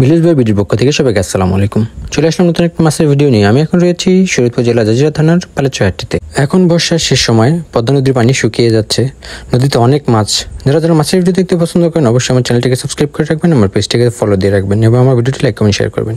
বিলিজ ভাই ভিডিওর পক্ষ থেকে সবাইকে আসসালামু আলাইকুম। চলে আসলাম নতুন একটা মাছের ভিডিও নিয়ে। আমি এখন রয়েছি শরীয়তপুর জেলা জাজিরা থানার পালেচহাট্টিতে। এখন বর্ষার শেষ সময়, পদ্মা নদীর পানি শুকিয়ে যাচ্ছে, নদীতে অনেক মাছ। যারা যারা মাছের ভিডিও দেখতে পছন্দ করেন অবশ্যই আমার চ্যানেলটিকে সাবস্ক্রাইব করে রাখবেন, আমার পেজটিকে ফলো দিয়ে রাখবেন এবং আমার ভিডিওটি লাইক কমেন্ট শেয়ার করবেন।